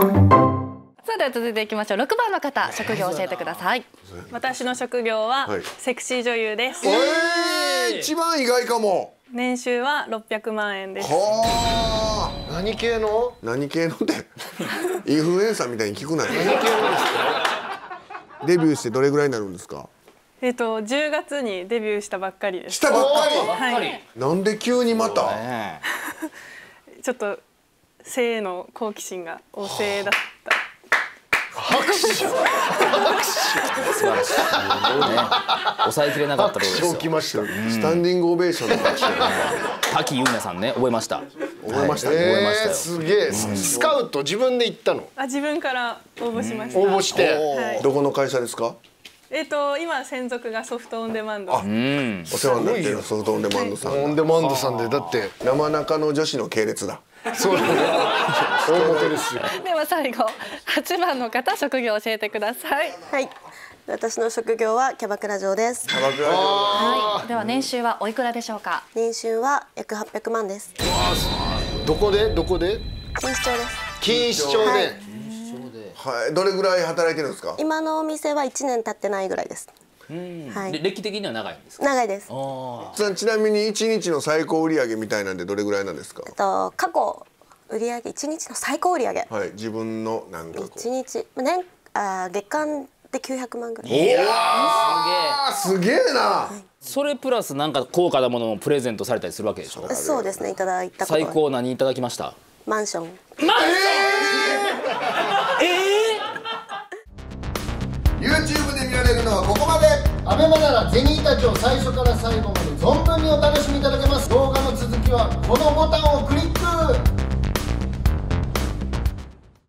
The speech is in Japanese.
さあでは続いていきましょう。6番の方、職業を教えてください。私の職業はセクシー女優です。一番意外かも。年収は600万円です。はあ。何系の？何系のってインフルエンサーみたいに聞くなよ。何系のですか？デビューしてどれぐらいになるんですか？10月にデビューしたばっかりです。したばっかり。なんで急にまた？ちょっと性への好奇心が旺盛だった。拍手。素晴らしい。抑えきれなかったですよ。拍手をきました。スタンディングオベーションの拍手。滝優奈さんね、覚えました。覚えました。覚えました。すげえ。スカウト自分で行ったの？あ、自分から応募しました。応募して。どこの会社ですか？今専属がソフトオンデマンド。お世話になってるソフトオンデマンドさん。オンデマンドさんでだって生中の女子の系列だ。そうですね。大元ですよ。では最後8番の方、職業教えてください。はい。私の職業はキャバクラ嬢です。キャバクラ嬢。はい。では年収はおいくらでしょうか。年収は約800万です。どこでどこで？錦糸町です。錦糸町で。はい、どれぐらい働いてるんですか。今のお店は1年経ってないぐらいです。はい、歴的には長いんですか。長いです。ちなみに1日の最高売上みたいなんでどれぐらいなんですか。過去売上1日の最高売上。はい、自分のなんか1日月間で900万ぐらい。いやー、すげえ。すげえな。はい、それプラスなんか高価なものもプレゼントされたりするわけでしょ。そうですね。いただいたこと。最高何いただきました。マンション。マンション。YouTube で見られるのはここまで。アベマならゼニータチを最初から最後まで存分にお楽しみいただけます。動画の続きはこのボタンを